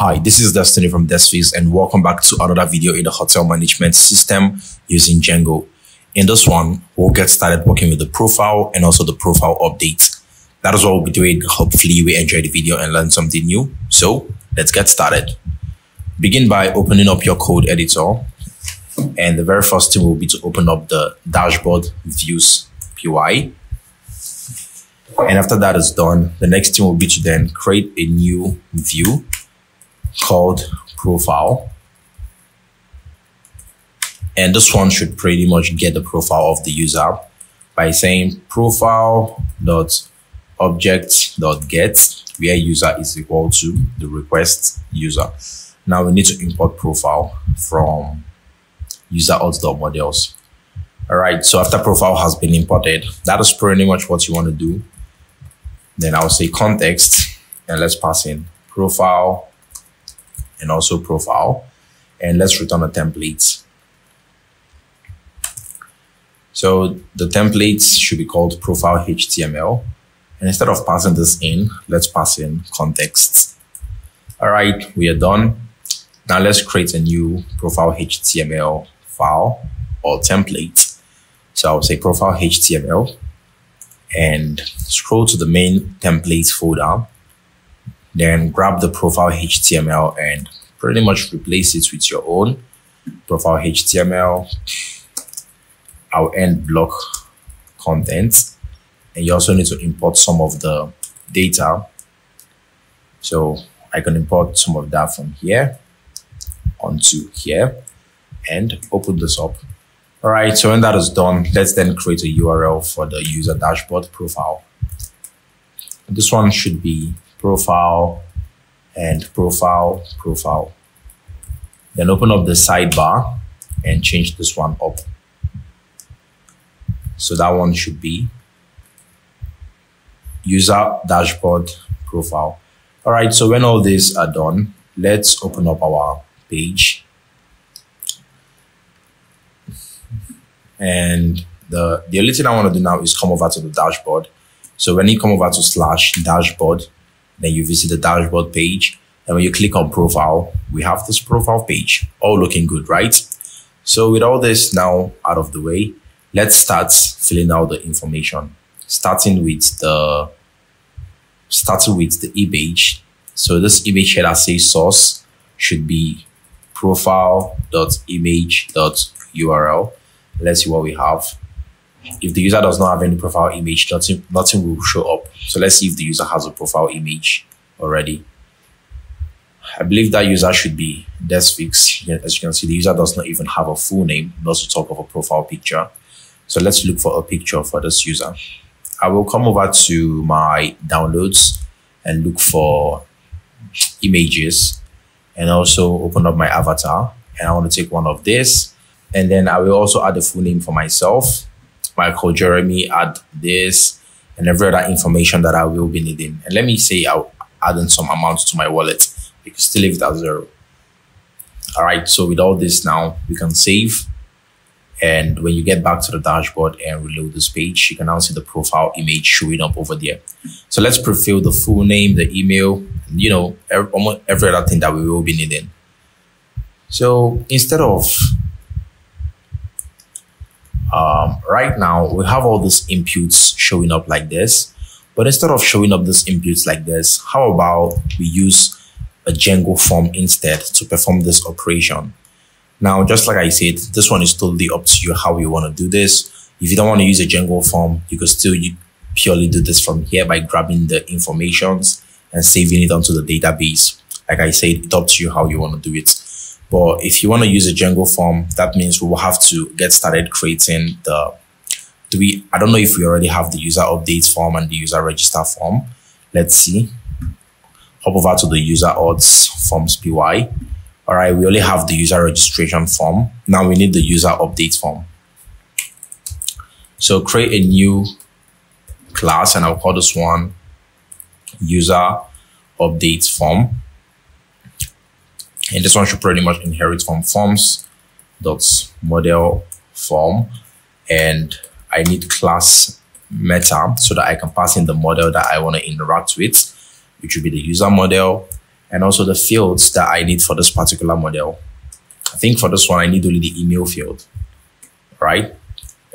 Hi, this is Destiny from Desphixs and welcome back to another video in the hotel management system using Django. In this one, we'll get started working with the profile and also the profile update. That is what we'll be doing. Hopefully we enjoy the video and learn something new. So let's get started. Begin by opening up your code editor. And the very first thing will be to open up the dashboard views PY. And after that is done, the next thing will be to then create a new view called profile, and this one should pretty much get the profile of the user by saying profile.object.get, where user is equal to the request user. Now we need to import profile from user.models. All right, so after profile has been imported, that is pretty much what you want to do. Then I'll say context and let's pass in profile and also profile, and let's return a template. So the templates should be called profile HTML. And instead of passing this in, let's pass in context. All right, we are done. Now let's create a new profile HTML file or template. So I'll say profile HTML and scroll to the main templates folder. Then grab the profile HTML and pretty much replace it with your own profile HTML. I'll end block content. And you also need to import some of the data. So I can import some of that from here onto here and open this up. All right, so when that is done, let's then create a URL for the user dashboard profile. And this one should be profile and profile. Then open up the sidebar and change this one up. So that one should be user dashboard profile. All right, so when all these are done, let's open up our page. And the only thing I want to do now is come over to the dashboard. So when you come over to /dashboard, then you visit the dashboard page. And when you click on profile, we have this profile page, all looking good, right? So with all this now out of the way, let's start filling out the information, starting with the image. So this image header says source should be profile.image.url. Let's see what we have. If the user does not have any profile image, nothing will show up. So let's see if the user has a profile image already. I believe that user should be Desphixs. As you can see, the user does not even have a full name, not to talk of a profile picture. So let's look for a picture for this user. I will come over to my downloads and look for images and also open up my avatar. And I want to take one of this. And then I will also add a full name for myself. Michael Jeremy, add this and every other information that I will be needing. And let me say I'll add in some amount to my wallet. You can still leave it at 0. All right, so with all this now, we can save. And when you get back to the dashboard and reload this page, you can now see the profile image showing up over there. So let's pre-fill the full name, the email, and, you know, almost every other thing that we will be needing. So instead of right now, we have all these inputs showing up like this, but instead of showing up these inputs like this, how about we use a Django form instead to perform this operation? Now, just like I said, this one is totally up to you how you want to do this. If you don't want to use a Django form, you could still purely do this from here by grabbing the informations and saving it onto the database. Like I said, it's up to you how you want to do it. But if you want to use a Django form, that means we will have to get started creating the, I don't know if we already have the user update form and the user register form. Let's see. Hop over to the user odds forms PY. All right, we only have the user registration form. Now we need the user update form. So create a new class and I'll call this one user update form. And this one should pretty much inherit from forms.modelForm. And I need class meta so that I can pass in the model that I want to interact with, which will be the user model. and also the fields that I need for this particular model. I think for this one, I need only the email field, right?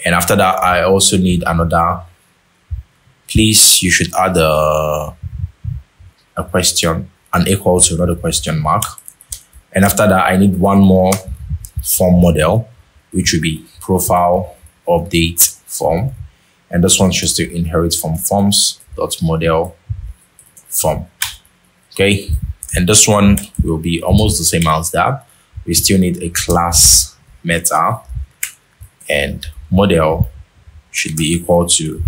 And after that, I also need another, please, you should add a question, an equal to, not a question mark. And after that, I need one more form model, which will be profile update form. And this one should to inherit from forms.model form. Okay. And this one will be almost the same as that. We still need a class meta, and model should be equal to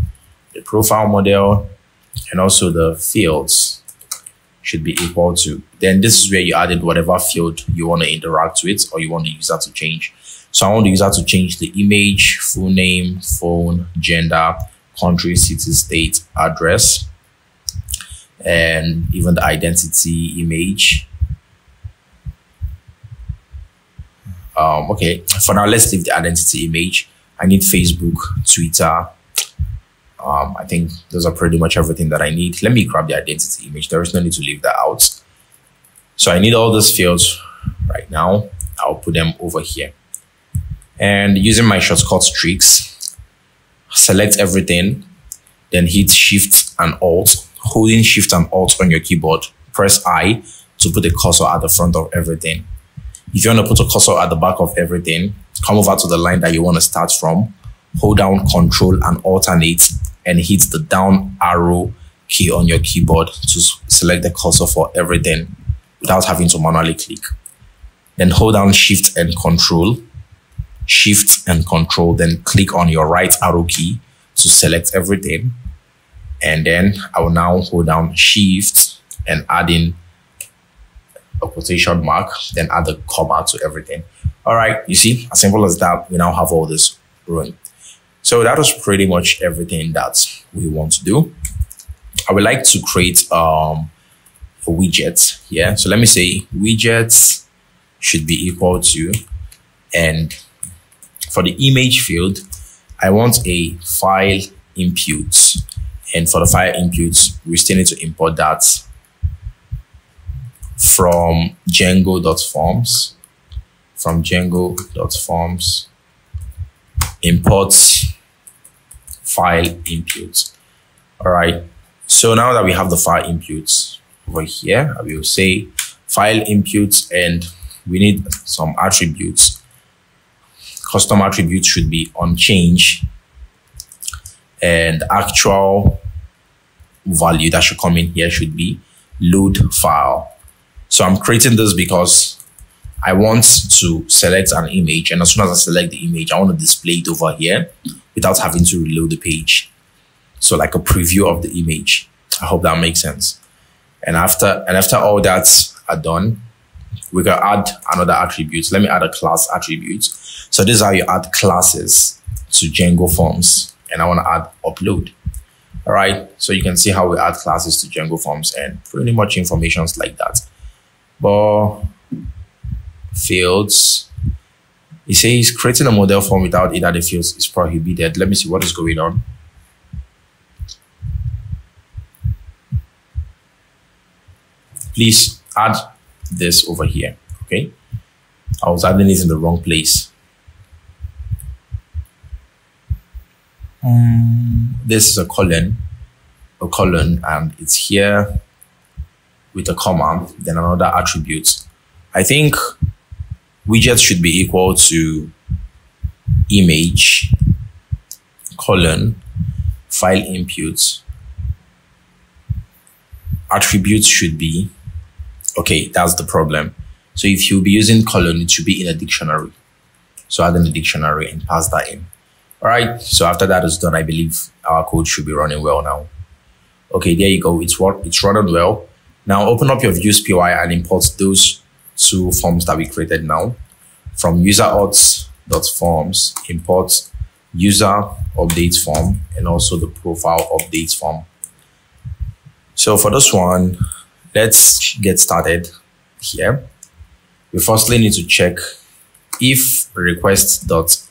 the profile model, and also the fields should be equal to, then this is where you added whatever field you want to interact with or you want the user to change. So I want the user to change the image, full name, phone, gender, country, city, state, address, and even the identity image. Okay, for now, let's leave the identity image. I need Facebook, Twitter. I think those are pretty much everything that I need. Let me grab the identity image. There is no need to leave that out. So I need all those fields right now. I'll put them over here. And using my shortcut tricks, select everything, then hit Shift and Alt. Holding Shift and Alt on your keyboard, press I to put the cursor at the front of everything. If you want to put a cursor at the back of everything, come over to the line that you want to start from, hold down Control and alternate, and hit the down arrow key on your keyboard to select the cursor for everything without having to manually click. Then hold down Shift and Control, then click on your right arrow key to select everything. And then I will now hold down Shift and add in a quotation mark, then add a comma to everything. All right, you see, as simple as that, we now have all this run. So that was pretty much everything that we want to do. I would like to create a widget here. So let me say widgets should be equal to, and for the image field, I want a file input. And for the file inputs, we still need to import that from django.forms, import file inputs. All right, so now that we have the file inputs over here, I will say file inputs, and we need some attributes. Custom attributes should be unchanged, and actual value that should come in here should be load file. So I'm creating this because I want to select an image, and as soon as I select the image, I want to display it over here without having to reload the page. So like a preview of the image. I hope that makes sense. And after all that's done, we can add another attribute. Let me add a class attribute. So this is how you add classes to Django forms, and I want to add upload. All right, so you can see how we add classes to Django forms and pretty much informations like that. But fields, it says creating a model form without either the fields is prohibited. Let me see what is going on. Please add this over here. Okay, I was adding this in the wrong place. This is a colon, and it's here with a comma, then another attribute. I think widget should be equal to image, colon, file input. Attributes should be, okay, that's the problem. So if you'll be using colon, it should be in a dictionary. So add in a dictionary and pass that in. All right, so after that is done, I believe our code should be running well now. Okay, there you go, it's running well. Now open up your views PY and import those two forms that we created now. From userAuth.forms, import user update form and also the profile update form. So for this one, let's get started here. We firstly need to check if request.method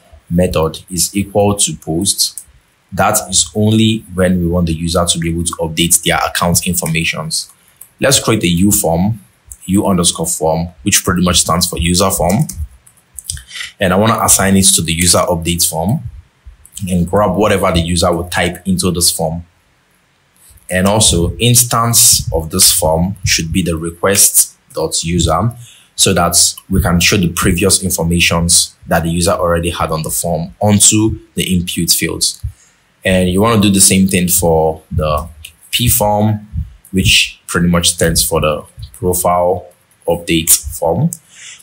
is equal to post. That is only when we want the user to be able to update their account informations. Let's create a U form u_form, which pretty much stands for user form. And I want to assign it to the user update form and grab whatever the user would type into this form. And also instance of this form should be the request.user, so that we can show the previous informations that the user already had on the form onto the input fields. And you want to do the same thing for the P form, which pretty much stands for the profile update form.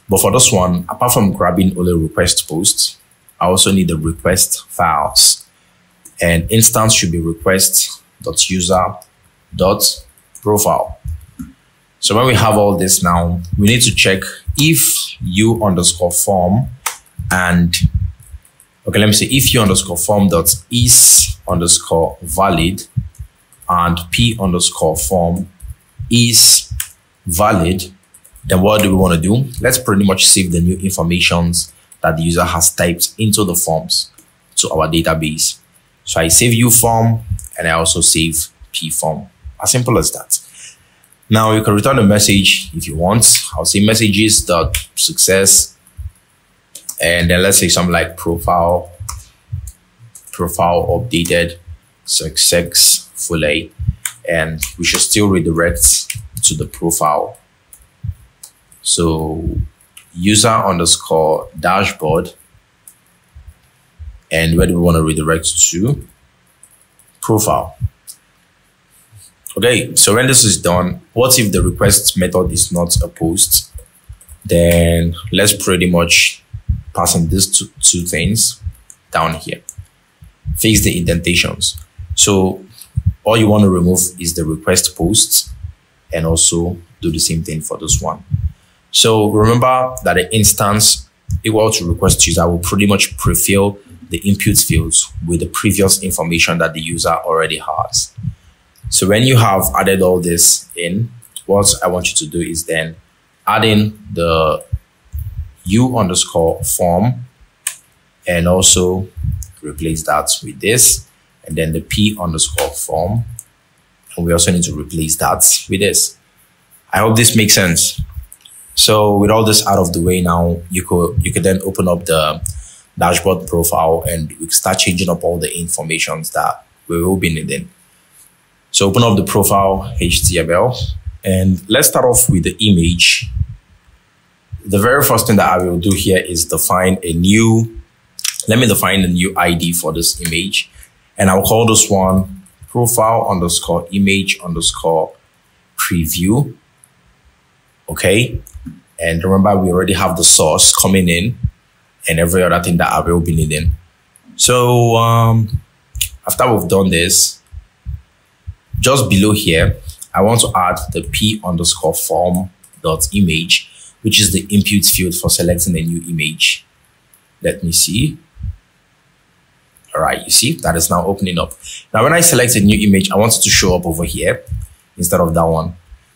But for this one, apart from grabbing only request posts, I also need the request files. And instance should be request.user.profile. So when we have all this now, we need to check if u_form and, okay, let me say if u_form.is_valid and p_form is valid, then what do we want to do? Let's pretty much save the new informations that the user has typed into the forms to our database. So I save u form and I also save p form. As simple as that. Now you can return a message if you want. I'll say messages.success. And then let's say something like profile updated successfully. And we should still redirect to the profile. So user_dashboard. And where do we want to redirect to? Profile. Okay, so when this is done, what if the request method is not a post? Then let's pretty much pass in these two things down here. Fix the indentations. So all you want to remove is the request posts, and also do the same thing for this one. So remember that the instance equal to request user will pretty much prefill the input fields with the previous information that the user already has. So when you have added all this in, what I want you to do is then add in the u_form and also replace that with this, and then the p_form. And we also need to replace that with this. I hope this makes sense. So with all this out of the way now, you could then open up the dashboard profile and we start changing up all the informations that we will be needing. So open up the profile HTML and let's start off with the image. The very first thing that I will do here is define a new, let me define a new ID for this image. And I'll call this one profile_image_preview. Okay. And remember, we already have the source coming in and every other thing that I will be needing. So after we've done this, just below here, I want to add the p_form.image, which is the input field for selecting a new image. Let me see. All right, you see, that is now opening up. Now, when I select a new image, I want it to show up over here instead of that one.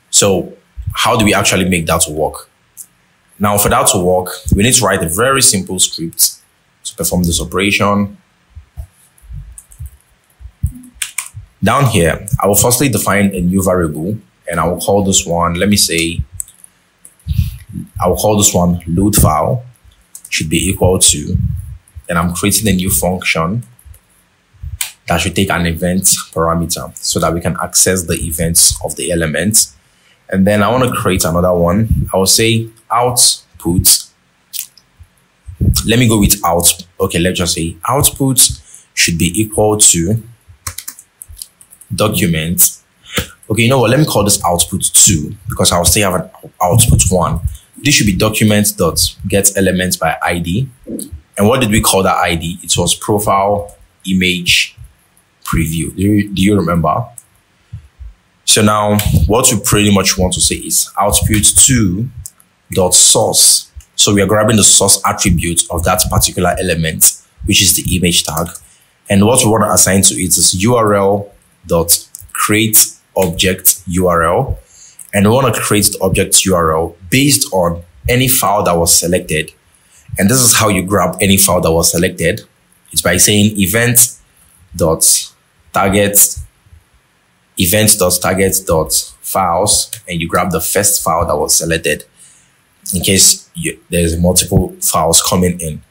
So how do we actually make that work? Now, for that to work, we need to write a very simple script to perform this operation. Down here, I will firstly define a new variable and I will call this one, let me say, I will call this one load file, should be equal to, and I'm creating a new function that should take an event parameter so that we can access the events of the element. And then I want to create another one. I will say output. Let me go with out. Okay, let's just say output should be equal to document. Okay, you know what? Let me call this output 2 because I'll still have an output 1. This should be document.getElement by ID. And what did we call that ID? It was profile image preview. Do you remember? So now what we pretty much want to say is output2.source. So we are grabbing the source attribute of that particular element, which is the image tag. And what we want to assign to it is url.createObjectURL. And we want to create the object URL based on any file that was selected. And this is how you grab any file that was selected. It's by saying event.target. Events.target files and you grab the first file that was selected in case there's multiple files coming in.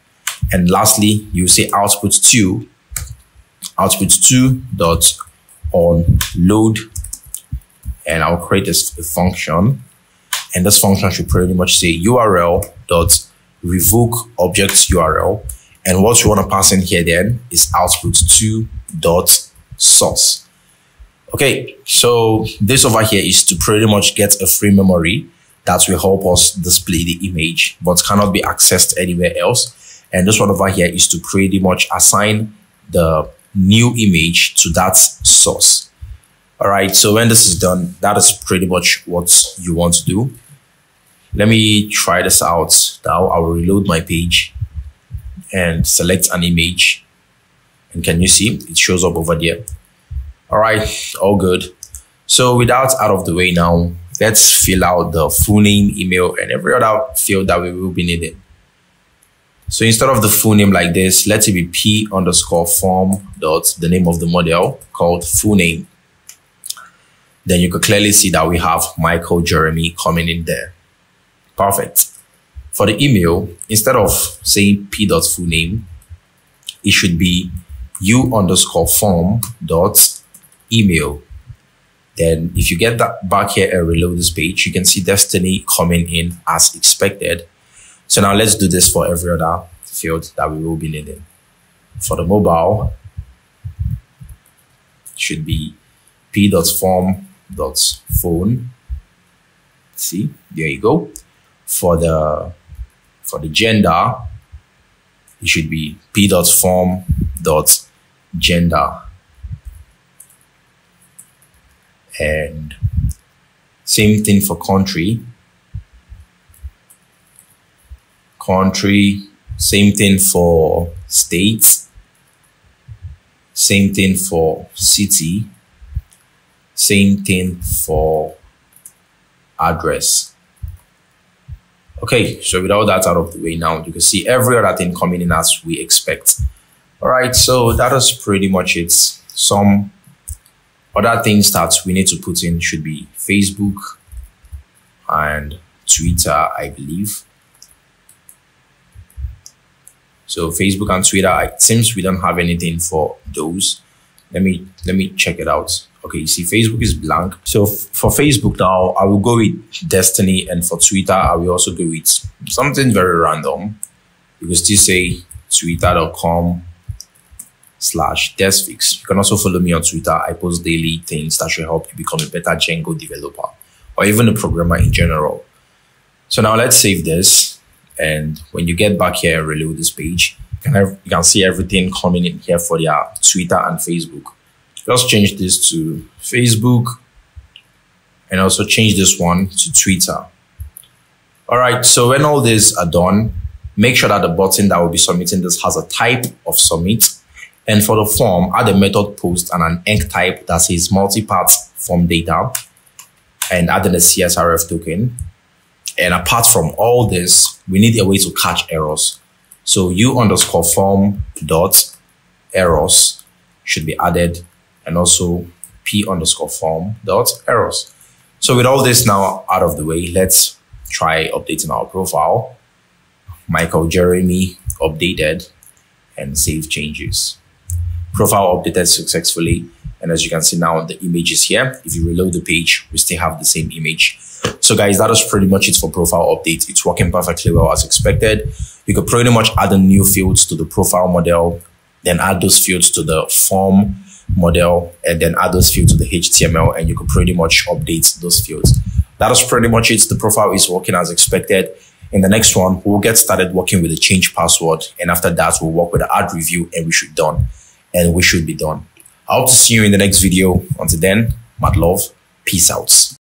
And lastly, you say output 2 dot on load, and I'll create a function, and this function should pretty much say URL dot revoke object URL, and what you want to pass in here then is output 2 dot source. Okay, so this over here is to pretty much get a free memory that will help us display the image but cannot be accessed anywhere else, and this one over here is to pretty much assign the new image to that source. All right, so when this is done, that is pretty much what you want to do. Let me try this out now. I will reload my page and select an image, and can you see it shows up over there? All right, all good. So with that out of the way, now let's fill out the full name, email, and every other field that we will be needing. So instead of the full name like this, let it be p_form dot the name of the model called full name. Then you can clearly see that we have Michael Jeremy coming in there. Perfect. For the email, instead of saying p.fullname, it should be u_form dot email. Then if you get that back here and reload this page, you can see Destiny coming in as expected. So now let's do this for every other field that we will be needing. For the mobile, it should be p.form.phone. See, there you go. For the gender, it should be p.form.gender. And same thing for country. Country, same thing for states, same thing for city, same thing for address. Okay, so with all that out of the way, now you can see every other thing coming in as we expect. All right, so that is pretty much it. Some other things that we need to put in should be Facebook and Twitter, I believe. So Facebook and Twitter, it seems we don't have anything for those. Let me check it out. Okay, you see Facebook is blank. So for Facebook now, I will go with Destiny, and for Twitter, I will also go with something very random. You can still say twitter.com/Desphixs. You can also follow me on Twitter. I post daily things that should help you become a better Django developer or even a programmer in general. So now let's save this. And when you get back here and reload this page, you can see everything coming in here for their Twitter and Facebook. Just change this to Facebook and also change this one to Twitter. All right, so when all these are done, make sure that the button that will be submitting this has a type of submit. And for the form, add a method post and an enc type that says multi-part form data, and add in a CSRF token. And apart from all this, we need a way to catch errors. So u_form.errors should be added, and also p_form.errors. So with all this now out of the way, let's try updating our profile. Michael Jeremy updated, and save changes. Profile updated successfully. And as you can see now, the image is here. If you reload the page, we still have the same image. So guys, that is pretty much it for profile update. It's working perfectly well as expected. You could pretty much add the new fields to the profile model, then add those fields to the form model, and then add those fields to the HTML, and you could pretty much update those fields. That is pretty much it. The profile is working as expected. In the next one, we'll get started working with the change password, and after that, we'll work with the ad review, and we should be done. I hope to see you in the next video. Until then, mad love, peace out.